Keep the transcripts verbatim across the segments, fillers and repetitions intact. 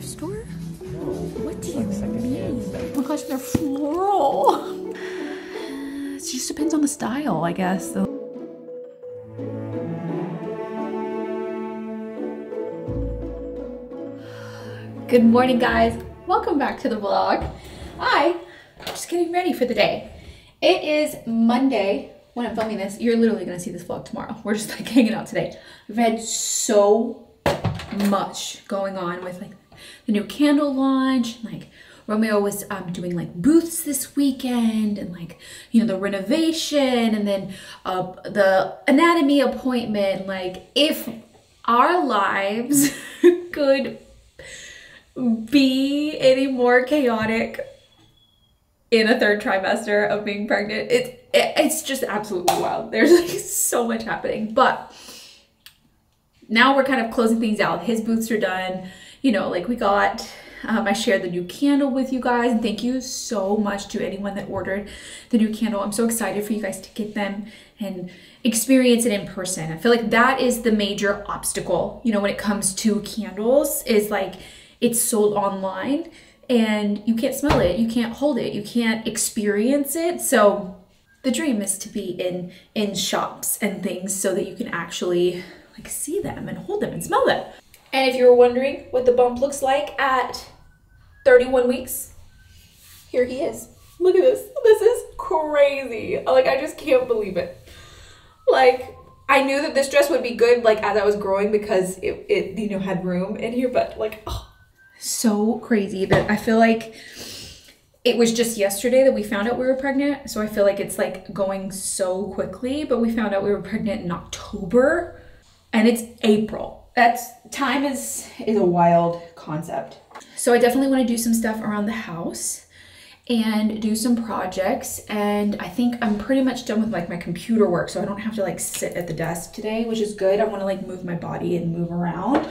thrift store? No. What do you mean? Oh my gosh, they're floral. It just depends on the style, I guess. So good morning, guys. Welcome back to the vlog. I am just getting ready for the day. It is Monday when I'm filming this. You're literally gonna see this vlog tomorrow. We're just like hanging out today. We've had so much going on with like the new candle launch. And, like Romeo was um, doing like booths this weekend, and like you know the renovation, and then uh, the anatomy appointment. Like if our lives could be any more chaotic in a third trimester of being pregnant. It's it, it's just absolutely wild. There's like so much happening, but now we're kind of closing things out. His booths are done. You know, like we got, um, I shared the new candle with you guys, and thank you so much to anyone that ordered the new candle. I'm so excited for you guys to get them and experience it in person. I feel like that is the major obstacle, you know, when it comes to candles, is like, it's sold online and you can't smell it, you can't hold it, you can't experience it. So the dream is to be in in shops and things so that you can actually like see them and hold them and smell them. And if you were wondering what the bump looks like at thirty-one weeks, here he is. Look at this. This is crazy. Like, I just can't believe it. Like, I knew that this dress would be good like as I was growing because it, it you know had room in here, but like, oh. So crazy that I feel like it was just yesterday that we found out we were pregnant. So I feel like it's like going so quickly, but we found out we were pregnant in October and it's April. That's time is, is a wild concept. So I definitely want to do some stuff around the house and do some projects. And I think I'm pretty much done with like my computer work. So I don't have to like sit at the desk today, which is good. I want to like move my body and move around.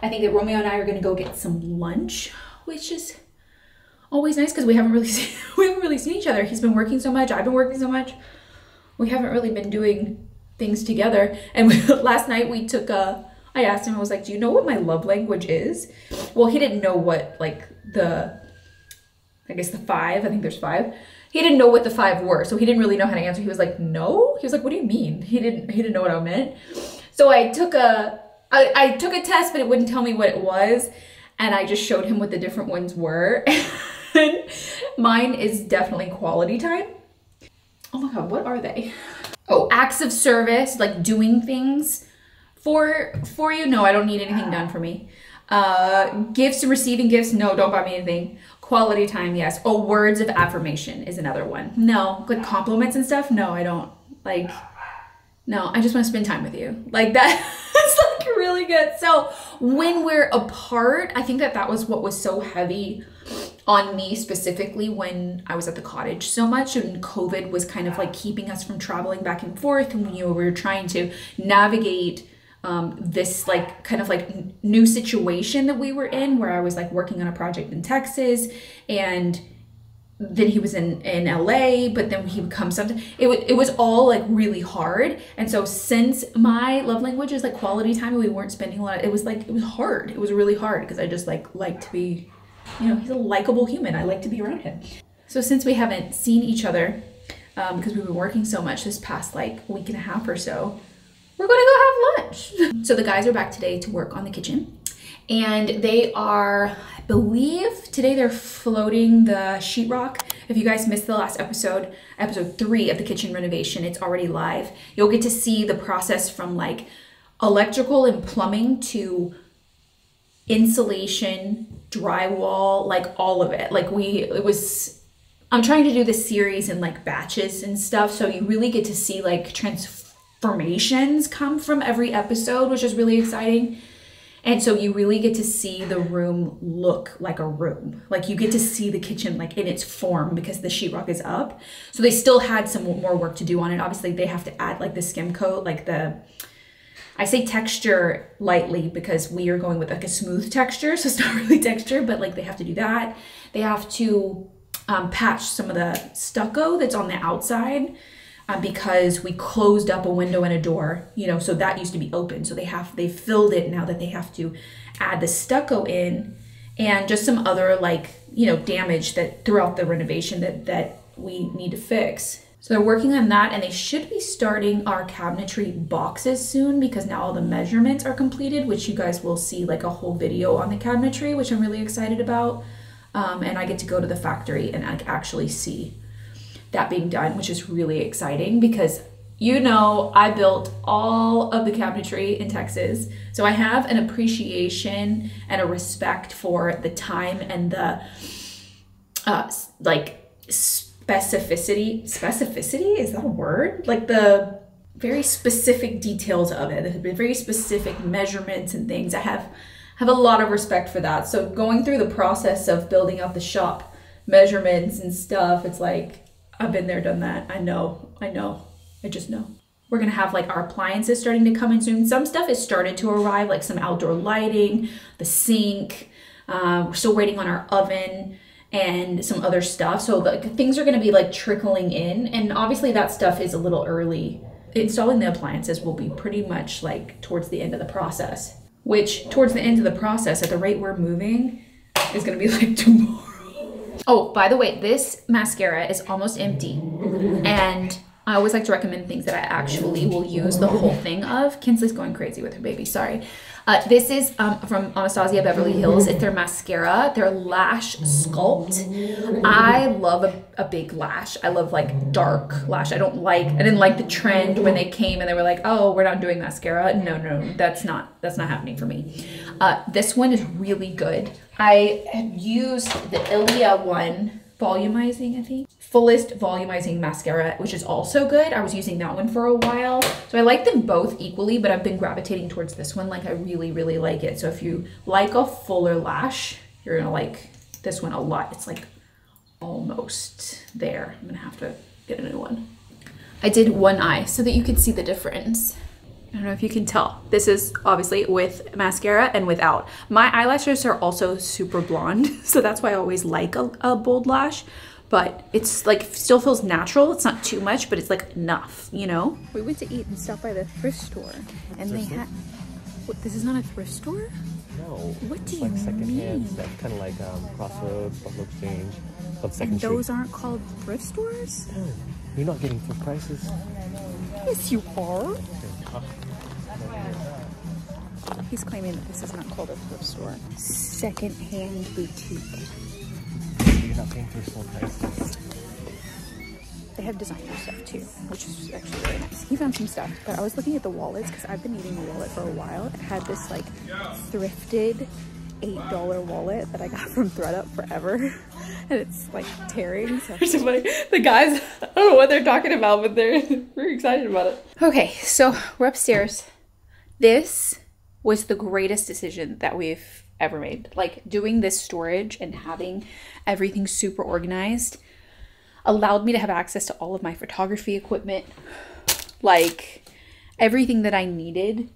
I think that Romeo and I are gonna go get some lunch, which is always nice because we haven't really seen, we haven't really seen each other. He's been working so much, I've been working so much. We haven't really been doing things together. And we, last night we took a, I asked him, I was like, do you know what my love language is? Well, he didn't know what like the, I guess the five, I think there's five. He didn't know what the five were. So he didn't really know how to answer. He was like, no. He was like, what do you mean? He didn't, he didn't know what I meant. So I took a, I, I took a test, but it wouldn't tell me what it was. And I just showed him what the different ones were. And mine is definitely quality time. Oh my God, what are they? Oh, acts of service, like doing things for, for you. No, I don't need anything done for me. Uh, gifts and receiving gifts. No, don't buy me anything. Quality time, yes. Oh, words of affirmation is another one. No, like compliments and stuff. No, I don't like, no, I just want to spend time with you. Like that. It's like really good. So when we're apart, I think that that was what was so heavy on me specifically when I was at the cottage so much, and COVID was kind of like keeping us from traveling back and forth. And when you know, we were trying to navigate um, this like kind of like new situation that we were in, where I was like working on a project in Texas, and then he was in, in L A, but then he would come sometimes. It, it was all like really hard. And so since my love language is like quality time, we weren't spending a lot, it was like, it was hard. It was really hard because I just like, like to be, you know, he's a likable human. I like to be around him. So since we haven't seen each other, um, because we've been working so much this past like week and a half or so, we're gonna go have lunch. So the guys are back today to work on the kitchen. And they are, I believe, today they're floating the sheetrock. If you guys missed the last episode, episode three of the kitchen renovation, it's already live. You'll get to see the process from like electrical and plumbing to insulation, drywall, like all of it. Like we, it was, I'm trying to do this series in like batches and stuff. So you really get to see like transformations come from every episode, which is really exciting. And so you really get to see the room look like a room. Like you get to see the kitchen like in its form because the sheetrock is up. So they still had some more work to do on it. Obviously they have to add like the skim coat, like the, I say texture lightly because we are going with like a smooth texture. So it's not really texture, but like they have to do that. They have to um, patch some of the stucco that's on the outside. Uh, because we closed up a window and a door, you know, so that used to be open. So they have, they filled it now that they have to add the stucco in and just some other, like, you know, damage that throughout the renovation that, that we need to fix. So they're working on that, and they should be starting our cabinetry boxes soon, because now all the measurements are completed, which you guys will see like a whole video on the cabinetry, which I'm really excited about. Um, and I get to go to the factory and like actually see that being done, which is really exciting, because you know I built all of the cabinetry in Texas. So I have an appreciation and a respect for the time and the uh, like specificity, specificity, is that a word? Like the very specific details of it. There have been very specific measurements and things. I have, have a lot of respect for that. So going through the process of building out the shop measurements and stuff, it's like, I've been there, done that. I know, I know, I just know. We're gonna have like our appliances starting to come in soon. Some stuff has started to arrive, like some outdoor lighting, the sink. Uh, we're still waiting on our oven and some other stuff. So like things are gonna be like trickling in, and obviously that stuff is a little early. Installing the appliances will be pretty much like towards the end of the process, which towards the end of the process at the rate we're moving is gonna be like tomorrow. Oh, by the way, this mascara is almost empty, and I always like to recommend things that I actually will use the whole thing of. Kinsley's going crazy with her baby, sorry. Uh, this is um, from Anastasia Beverly Hills. It's their mascara, their Lash Sculpt. I love a, a big lash. I love like dark lash. I don't like, I didn't like the trend when they came and they were like, oh, we're not doing mascara. No, no, that's not, that's not happening for me. Uh, this one is really good. I had used the ILIA one, volumizing, I think. Fullest volumizing mascara, which is also good. I was using that one for a while. So I like them both equally, but I've been gravitating towards this one. Like I really, really like it. So if you like a fuller lash, you're gonna like this one a lot. It's like almost there. I'm gonna have to get a new one. I did one eye so that you could see the difference. I don't know if you can tell. This is obviously with mascara and without. My eyelashes are also super blonde, so that's why I always like a, a bold lash, but it's like still feels natural. It's not too much, but it's like enough, you know? We went to eat and stopped by the thrift store, and they had, what, this is not a thrift store? No. What do you mean? It's like secondhand stuff, kind of like um, Crossroads, Buffalo Exchange, Club Second Street. And those aren't called thrift stores? No, you're not getting full prices. Yes, you are. He's claiming that this is not called a thrift store. Secondhand boutique. You're not paying for full prices. They have designer stuff too, which is actually really nice. He found some stuff, but I was looking at the wallets because I've been needing a wallet for a while. It had this like thrifted eight dollar wallet that I got from ThreadUp forever. And it's like tearing. So. The guys, I don't know what they're talking about, but they're very excited about it. Okay, so we're upstairs. This was the greatest decision that we've ever made. Like doing this storage and having everything super organized allowed me to have access to all of my photography equipment, like everything that I needed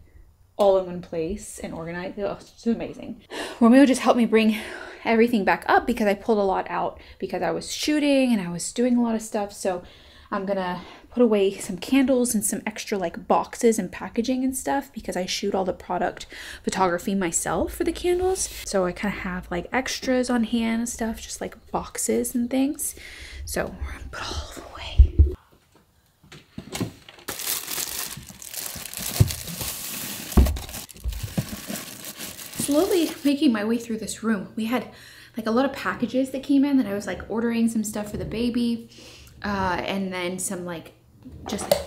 all in one place and organized. Oh, it's amazing. Romeo just helped me bring everything back up because I pulled a lot out because I was shooting and I was doing a lot of stuff. So I'm gonna put away some candles and some extra like boxes and packaging and stuff because I shoot all the product photography myself for the candles. So I kind of have like extras on hand and stuff, just like boxes and things. So we're gonna put all of them away. Slowly making my way through this room. We had like a lot of packages that came in that I was like ordering some stuff for the baby. Uh, and then some like just like,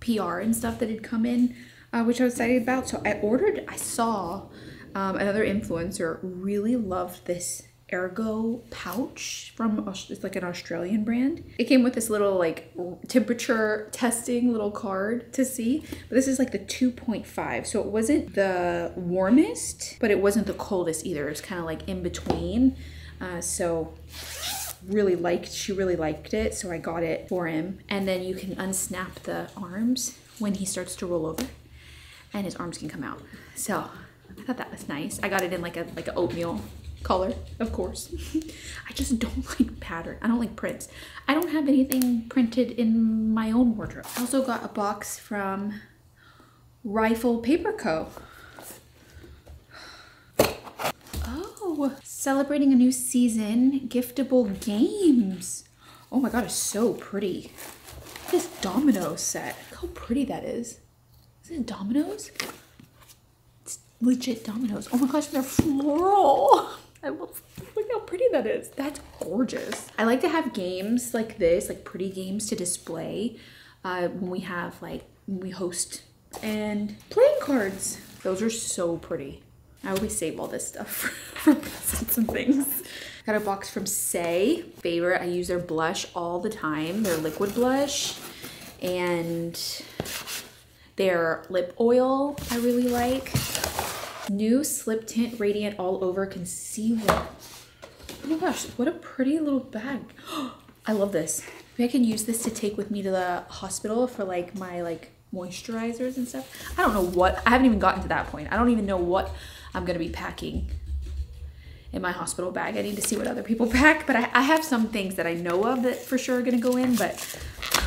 P R and stuff that had come in, uh, which I was excited about. So I ordered, I saw um, another influencer really loved this Ergo pouch from, it's like an Australian brand. It came with this little like temperature testing little card to see, but this is like the two point five. So it wasn't the warmest, but it wasn't the coldest either. It was kind of like in between. Uh, so really liked, she really liked it. So I got it for him. And then you can unsnap the arms when he starts to roll over and his arms can come out. So I thought that was nice. I got it in like a, like an oatmeal color, of course. I just don't like pattern. I don't like prints. I don't have anything printed in my own wardrobe. I also got a box from Rifle Paper Co. Oh, go. Celebrating a new season, giftable games. Oh my God, it's so pretty. This domino set, look how pretty that is. Is it dominoes? It's legit dominoes. Oh my gosh, they're floral. I love, look how pretty that is. That's gorgeous. I like to have games like this, like pretty games to display uh, when we have like, when we host, and playing cards. Those are so pretty. I always save all this stuff for presents and things. Got a box from Saie. Favorite, I use their blush all the time. Their liquid blush and their lip oil I really like. New Slip Tint Radiant All Over Concealer. Oh my gosh, what a pretty little bag. I love this. Maybe I can use this to take with me to the hospital for like my like moisturizers and stuff. I don't know what, I haven't even gotten to that point. I don't even know what I'm gonna be packing in my hospital bag. I need to see what other people pack, but I, I have some things that I know of that for sure are gonna go in, but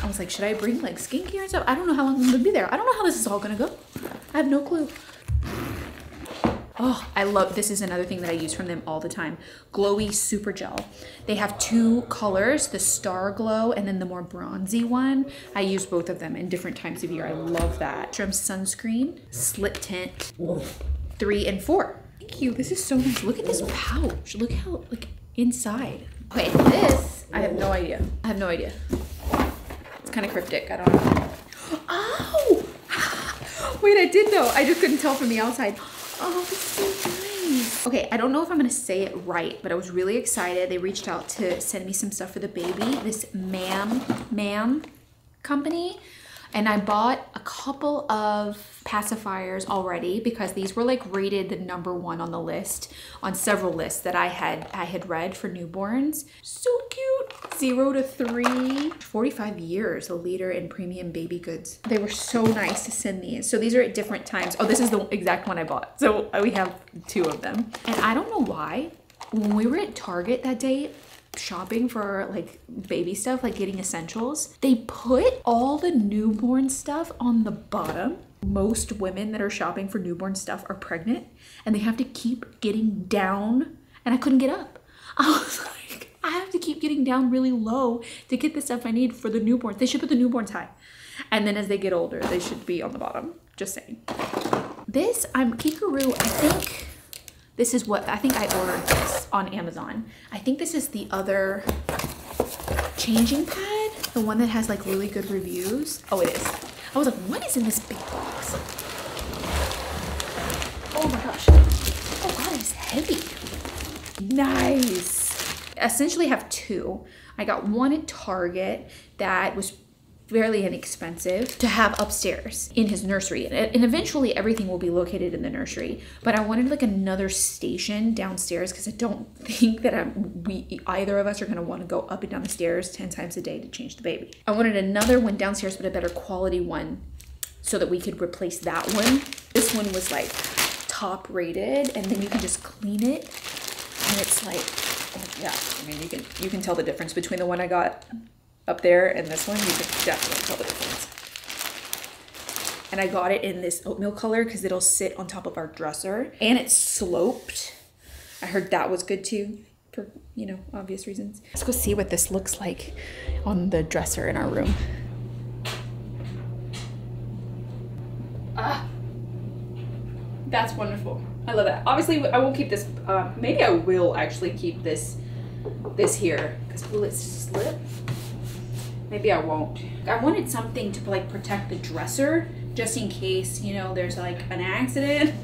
I was like, should I bring like skincare and stuff? I don't know how long I'm gonna be there. I don't know how this is all gonna go. I have no clue. Oh, I love, this is another thing that I use from them all the time. Glowy Super Gel. They have two colors, the Star Glow and then the more bronzy one. I use both of them in different times of year. I love that. From Sunscreen, Slit Tint, three and four. Thank you, this is so nice. Look at this pouch. Look how, like, inside. Okay, this, I have no idea. I have no idea. It's kind of cryptic, I don't know. Oh! Wait, I did know. I just couldn't tell from the outside. Oh, that's so nice. Okay, I don't know if I'm gonna say it right, but I was really excited. They reached out to send me some stuff for the baby, this Mam, Mam company. And I bought a couple of pacifiers already because these were like rated the number one on the list, on several lists that I had I had read for newborns. So cute. Zero to three. forty-five years, a leader in premium baby goods. They were so nice to send these. So these are at different times. Oh, this is the exact one I bought. So we have two of them. And I don't know why, when we were at Target that day, shopping for like baby stuff, like getting essentials, they put all the newborn stuff on the bottom. Most women that are shopping for newborn stuff are pregnant and they have to keep getting down, and I couldn't get up. I was like, I have to keep getting down really low to get the stuff I need for the newborns. They should put the newborns high, and then as they get older they should be on the bottom. Just saying. This, I'm Kikaroo, I think. This is what, I think I ordered this on Amazon. I think this is the other changing pad, the one that has like really good reviews. Oh, it is. I was like, what is in this big box? Oh my gosh. Oh God, it's heavy. Nice. I essentially have two. I got one at Target that was fairly inexpensive to have upstairs in his nursery, and eventually everything will be located in the nursery, but I wanted like another station downstairs because I don't think that I'm, we either of us are going to want to go up and down the stairs ten times a day to change the baby. I wanted another one downstairs, but a better quality one so that we could replace that one. This one was like top rated, and then you can just clean it and it's like, oh yeah, I mean you can you can tell the difference between the one I got up there and this one. You can definitely tell the difference. And I got it in this oatmeal color because it'll sit on top of our dresser, and it's sloped. I heard that was good too, for, you know, obvious reasons. Let's go see what this looks like on the dresser in our room. Ah, that's wonderful. I love that. Obviously I won't keep this, uh, maybe I will actually keep this this here, because will it slip? Maybe I won't. I wanted something to like protect the dresser, just in case, you know, there's like an accident,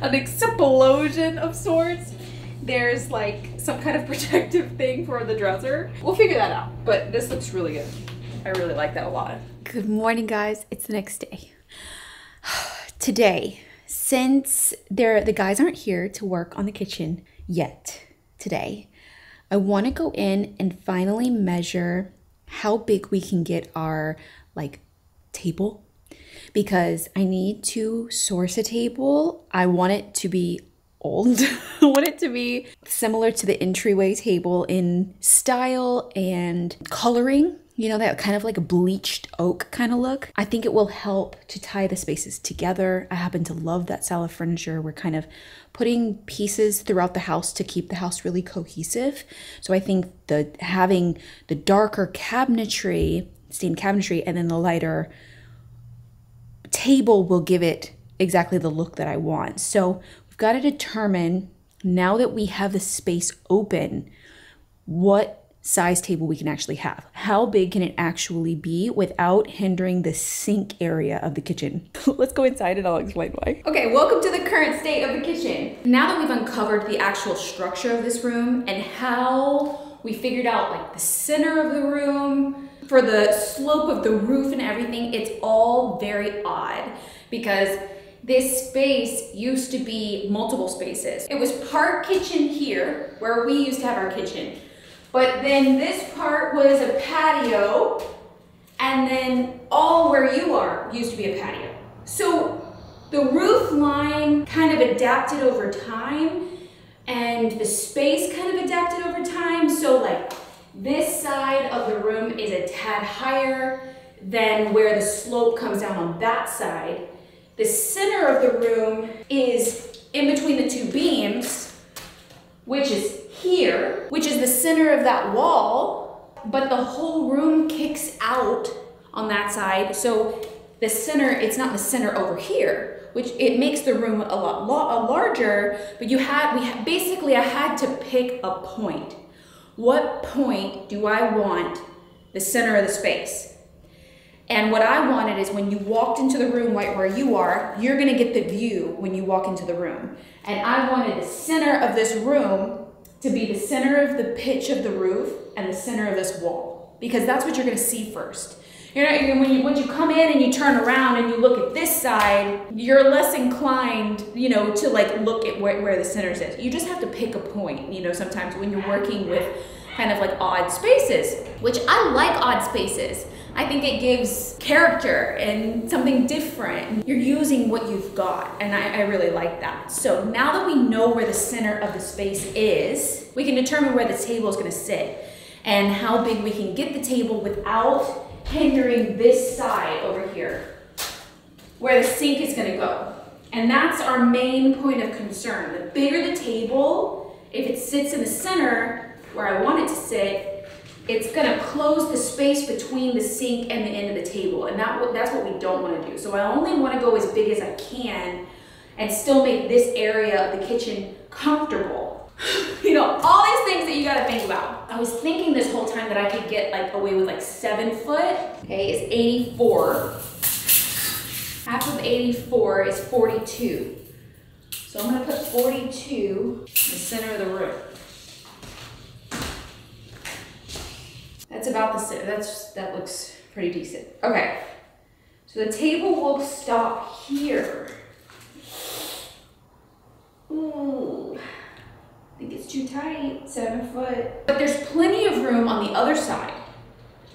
an explosion of sorts. There's like some kind of protective thing for the dresser. We'll figure that out, but this looks really good. I really like that a lot. Good morning, guys. It's the next day. Today, since they're, the guys aren't here to work on the kitchen yet today, I want to go in and finally measure how big we can get our like table, because I need to source a table. I want it to be old. I want it to be similar to the entryway table in style and coloring, you know, that kind of like bleached oak kind of look. I think it will help to tie the spaces together. I happen to love that style of furniture. We're kind of putting pieces throughout the house to keep the house really cohesive. So I think the having the darker cabinetry, stained cabinetry, and then the lighter table will give it exactly the look that I want. So we've got to determine, now that we have the space open, what size table we can actually have. How big can it actually be without hindering the sink area of the kitchen? Let's go inside and I'll explain why. Okay, welcome to the current state of the kitchen. Now that we've uncovered the actual structure of this room and how we figured out like the center of the room, for the slope of the roof and everything, it's all very odd because this space used to be multiple spaces. It was part kitchen here where we used to have our kitchen. But then this part was a patio, and then all where you are used to be a patio. So the roof line kind of adapted over time, and the space kind of adapted over time. So like this side of the room is a tad higher than where the slope comes down on that side. The center of the room is in between the two beams, which is here, which is the center of that wall, but the whole room kicks out on that side. So the center, it's not the center over here, which it makes the room a lot lo- larger, but you had, we had, basically I had to pick a point. What point do I want the center of the space? And what I wanted is when you walked into the room right where you are, you're gonna get the view when you walk into the room. And I wanted the center of this room to be the center of the pitch of the roof and the center of this wall, because that's what you're gonna see first. You know, when you, when you come in and you turn around and you look at this side, you're less inclined, you know, to like look at where, where the center is. You just have to pick a point, you know, sometimes when you're working with kind of like odd spaces, which I like odd spaces. I think it gives character and something different. You're using what you've got, and I, I really like that. So now that we know where the center of the space is, we can determine where the table is gonna sit and how big we can get the table without hindering this side over here, where the sink is gonna go. And that's our main point of concern. The bigger the table, if it sits in the center where I want it to sit, it's gonna close the space between the sink and the end of the table. And that, that's what we don't wanna do. So I only wanna go as big as I can and still make this area of the kitchen comfortable. You know, all these things that you gotta think about. I was thinking this whole time that I could get like away with like seven foot. Okay, it's eighty-four. Half of eighty-four is forty-two. So I'm gonna put forty-two in the center of the room. That's about the center. That's, that looks pretty decent. Okay, so the table will stop here. Ooh, I think it's too tight, seven foot. But there's plenty of room on the other side.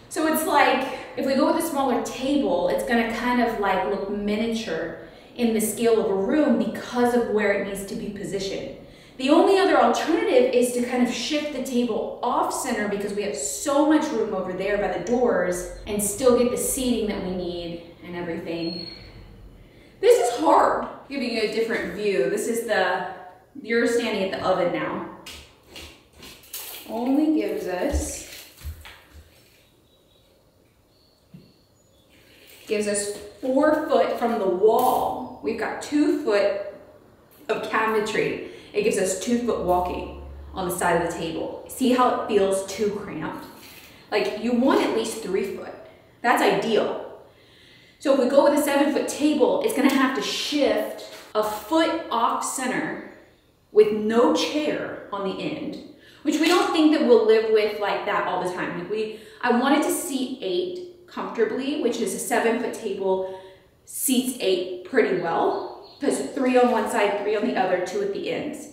So it's like, if we go with a smaller table, it's gonna kind of like look miniature in the scale of a room because of where it needs to be positioned. The only other alternative is to kind of shift the table off center because we have so much room over there by the doors and still get the seating that we need and everything. This is hard, giving you a different view. This is the, you're standing at the oven now. Only gives us, gives us four foot from the wall. We've got two foot of cabinetry. It gives us two foot walking on the side of the table. See how it feels too cramped? Like you want at least three foot. That's ideal. So if we go with a seven foot table, it's gonna have to shift a foot off center with no chair on the end, which we don't think that we'll live with like that all the time. Like we, I wanted to seat eight comfortably, which is a seven foot table seats eight pretty well. Because three on one side, three on the other, two at the ends.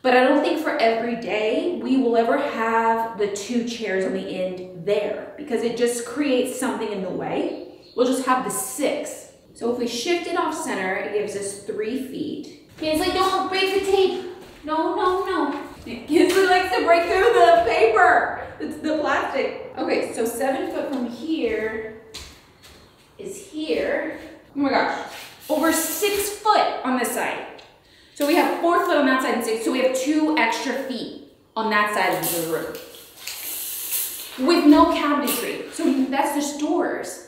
But I don't think for every day we will ever have the two chairs on the end there because it just creates something in the way. We'll just have the six. So if we shift it off center, it gives us three feet. Kinsley, like, don't break the tape. No, no, no. Kinsley likes to break through the paper. It's the plastic. Okay, so seven foot from here is here. Oh my gosh, over six foot on this side. So we have four foot on that side and six, so we have two extra feet on that side of the room. With no cabinetry. So that's the stores.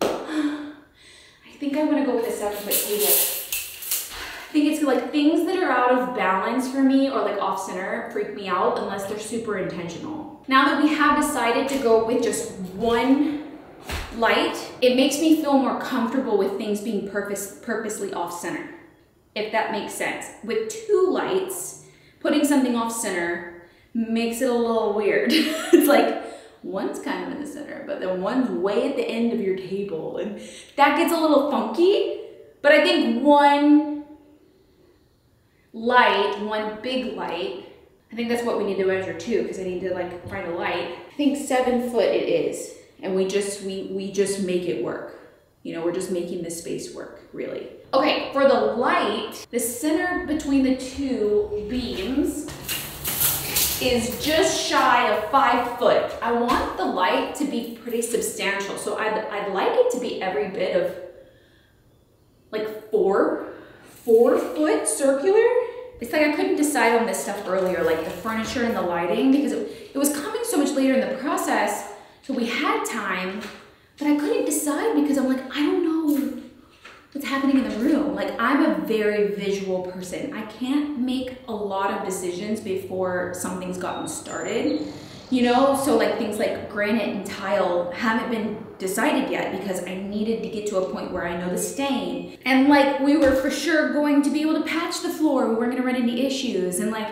I think I'm gonna go with a seven foot table. I think it's like things that are out of balance for me or like off center freak me out unless they're super intentional. Now that we have decided to go with just one light, it makes me feel more comfortable with things being purpose, purposely off center, if that makes sense. With two lights, putting something off center makes it a little weird. It's like, one's kind of in the center, but then one's way at the end of your table. And that gets a little funky, but I think one light, one big light, I think that's what we need to measure too, because I need to like find a light. I think seven foot it is. And we just, we, we just make it work. You know, we're just making this space work, really. Okay, for the light, the center between the two beams is just shy of five foot. I want the light to be pretty substantial. So I'd, I'd like it to be every bit of like four, four foot circular. It's like I couldn't decide on this stuff earlier, like the furniture and the lighting, because it, it was coming so much later in the process. So we had time, but I couldn't decide because I'm like, I don't know what's happening in the room. Like, I'm a very visual person. I can't make a lot of decisions before something's gotten started, you know? So like things like granite and tile haven't been decided yet because I needed to get to a point where I know the stain. And like, we were for sure going to be able to patch the floor. We weren't gonna run into issues. And like,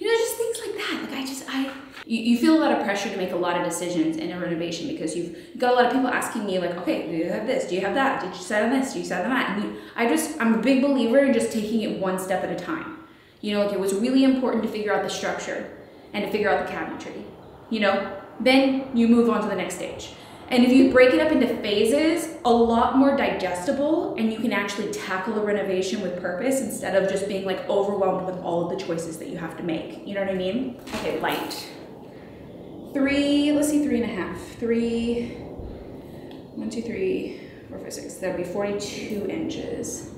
you know, just things like that. Like I just, I, you, you feel a lot of pressure to make a lot of decisions in a renovation because you've got a lot of people asking you like, okay, do you have this? Do you have that? Did you decide on this? Do you decide on that? And you, I just, I'm a big believer in just taking it one step at a time. You know, like it was really important to figure out the structure and to figure out the cabinetry, you know, then you move on to the next stage. And if you break it up into phases, a lot more digestible, and you can actually tackle a renovation with purpose instead of just being like overwhelmed with all of the choices that you have to make. You know what I mean? Okay, light. Three, let's see, three and a half. Three, one, two, three, four, five, six. That'd be forty-two inches.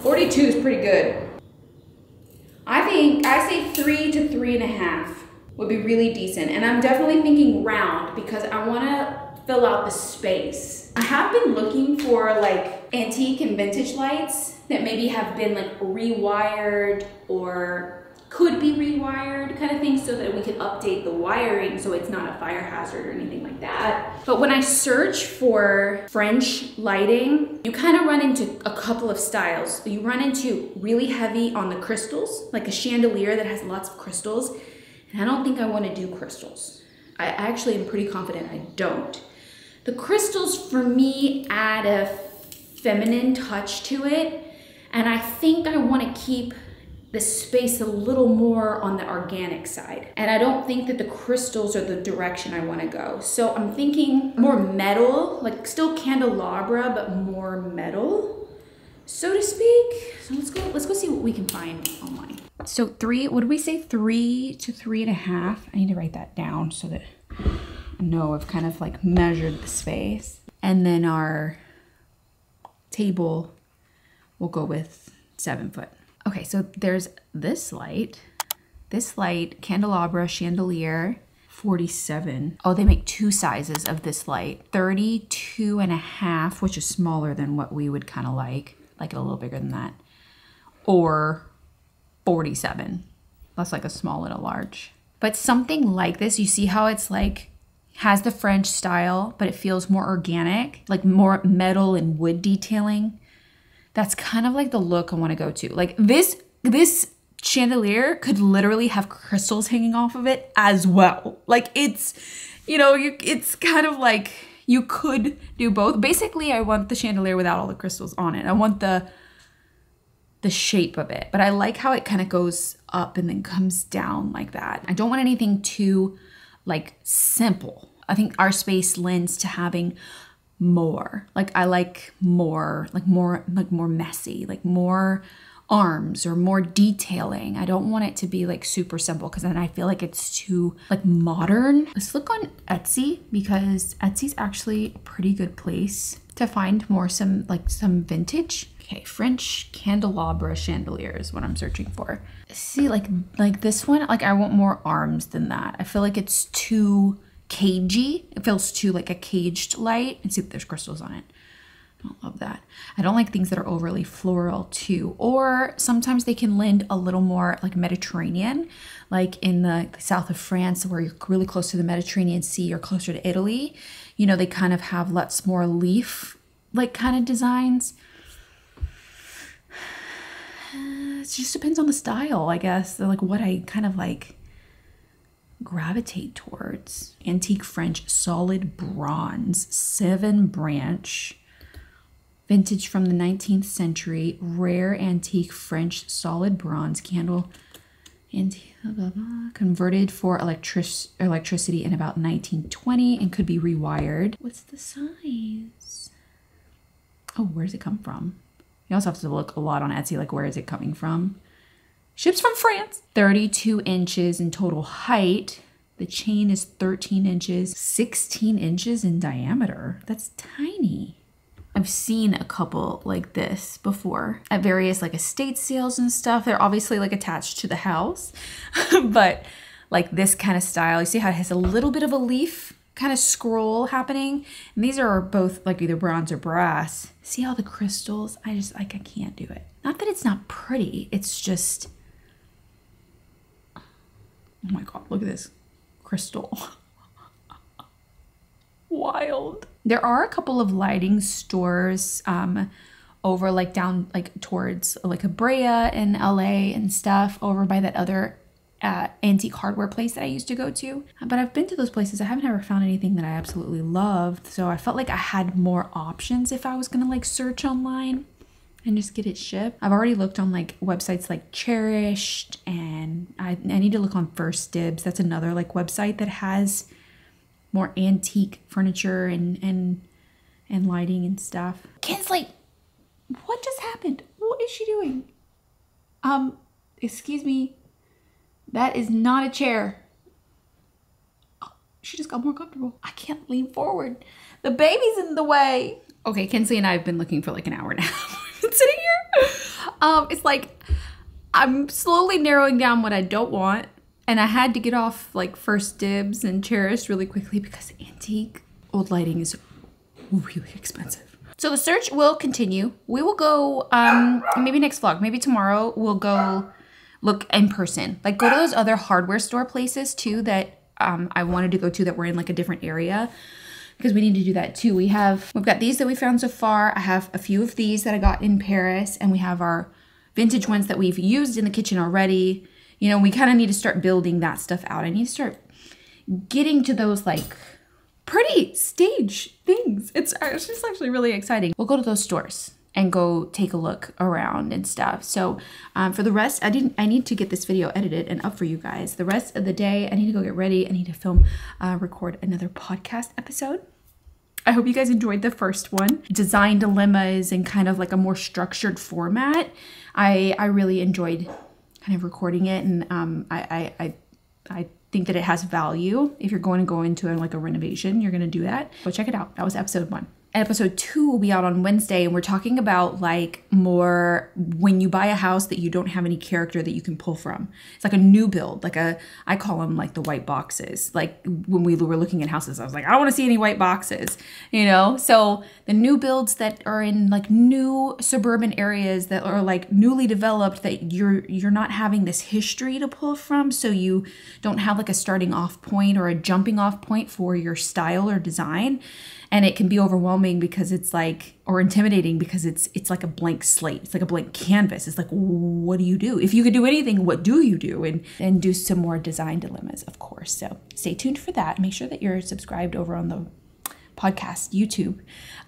forty-two is pretty good. I think, I say three to three and a half would be really decent. And I'm definitely thinking round because I wanna fill out the space. I have been looking for like antique and vintage lights that maybe have been like rewired or could be rewired kind of thing so that we can update the wiring so it's not a fire hazard or anything like that. But when I search for French lighting, you kind of run into a couple of styles. You run into really heavy on the crystals, like a chandelier that has lots of crystals. And I don't think I want to do crystals. I actually am pretty confident I don't. The crystals for me add a feminine touch to it. And I think I want to keep the space a little more on the organic side. And I don't think that the crystals are the direction I wanna go. So I'm thinking more metal, like still candelabra, but more metal, so to speak. So let's go, let's go see what we can find online. So three, what did we say? Three to three and a half. I need to write that down so that I know I've kind of like measured the space. And then our table will go with seven foot. Okay, so there's this light, this light, candelabra, chandelier, forty-seven. Oh, they make two sizes of this light, thirty-two and a half, which is smaller than what we would kind of like, like it a little bigger than that, or forty-seven. That's like a small and a large. But something like this, you see how it's like, has the French style, but it feels more organic, like more metal and wood detailing. That's kind of like the look I want to go to. Like this, this chandelier could literally have crystals hanging off of it as well. Like it's, you know, you, it's kind of like you could do both. Basically, I want the chandelier without all the crystals on it. I want the, the shape of it, but I like how it kind of goes up and then comes down like that. I don't want anything too like simple. I think our space lends to having more. Like I like more, like more, like more messy, like more arms or more detailing. I don't want it to be like super simple because then I feel like it's too like modern. Let's look on Etsy because Etsy's actually a pretty good place to find more some like some vintage. Okay, French candelabra chandelier is what I'm searching for. See, like like this one, like I want more arms than that. I feel like it's too cagey. It feels too like a caged light. And see, there's crystals on it. I don't love that. I don't like things that are overly floral too. Or sometimes they can lend a little more like Mediterranean, like in the, the south of France where you're really close to the Mediterranean Sea or closer to Italy. You know, they kind of have lots more leaf like kind of designs. It just depends on the style, I guess. They're like what I kind of like gravitate towards. Antique French solid bronze, seven branch, vintage from the nineteenth century, rare antique French solid bronze candle, and blah, blah, blah, converted for electric electricity in about nineteen twenty and could be rewired. What's the size? Oh, where's it come from? You also have to look a lot on Etsy, like where is it coming from? Ships from France. thirty-two inches in total height. The chain is thirteen inches, sixteen inches in diameter. That's tiny. I've seen a couple like this before at various like estate sales and stuff. They're obviously like attached to the house, but like this kind of style. You see how it has a little bit of a leaf kind of scroll happening, and these are both like either bronze or brass. See all the crystals? I just like I can't do it. Not that it's not pretty, it's just, oh my god, look at this crystal. Wild. There are a couple of lighting stores um over like down like towards like Brea in L A and stuff, over by that other Uh, antique hardware place that I used to go to. But I've been to those places, I haven't ever found anything that I absolutely loved, so I felt like I had more options if I was gonna like search online and just get it shipped. I've already looked on like websites like Cherished, and I, I need to look on First Dibs. That's another like website that has more antique furniture and and and lighting and stuff. Kinsley, what just happened? What is she doing? Um, excuse me. That is not a chair. Oh, she just got more comfortable. I can't lean forward. The baby's in the way. Okay, Kinsley and I have been looking for like an hour and a half. We've been sitting here. Um, it's like I'm slowly narrowing down what I don't want. And I had to get off like First Dibs and Cherished really quickly because antique old lighting is really expensive. So the search will continue. We will go um, maybe next vlog, maybe tomorrow we'll go look in person, like go to those other hardware store places too that um, I wanted to go to that were in like a different area, because we need to do that too. We have, we've got these that we found so far. I have a few of these that I got in Paris, and we have our vintage ones that we've used in the kitchen already. You know, we kind of need to start building that stuff out. I need to start getting to those like pretty stage things. It's, it's just actually really exciting. We'll go to those stores and go take a look around and stuff. So um, for the rest, I didn't. I need to get this video edited and up for you guys. The rest of the day, I need to go get ready. I need to film, uh, record another podcast episode. I hope you guys enjoyed the first one. Design Dilemmas and kind of like a more structured format. I, I really enjoyed kind of recording it, and um, I, I, I, I think that it has value. If you're going to go into a, like a renovation, you're gonna do that. Go check it out. That was episode one. Episode two will be out on Wednesday, and we're talking about like more when you buy a house that you don't have any character that you can pull from. It's like a new build, like a, I call them like the white boxes. Like when we were looking at houses, I was like, I don't want to see any white boxes, you know? So the new builds that are in like new suburban areas that are like newly developed, that you're, you're not having this history to pull from. So you don't have like a starting off point or a jumping off point for your style or design. And it can be overwhelming because it's like, or intimidating because it's it's like a blank slate. It's like a blank canvas. It's like, what do you do? If you could do anything, what do you do? And, and do some more design dilemmas, of course. So stay tuned for that. Make sure that you're subscribed over on the podcast, YouTube,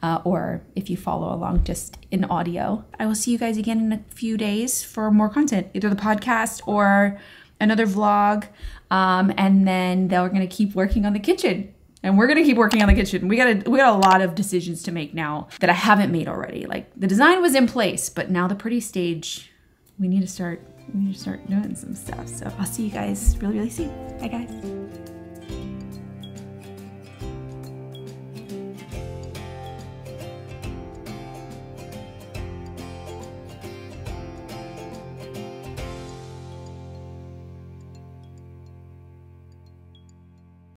uh, or if you follow along just in audio. I will see you guys again in a few days for more content, either the podcast or another vlog. Um, and then they're going to keep working on the kitchen. And we're gonna keep working on the kitchen. We got a, we got a lot of decisions to make now that I haven't made already. Like the design was in place, but now the pretty stage we need to start we need to start doing some stuff. So I'll see you guys really, really soon. Bye guys.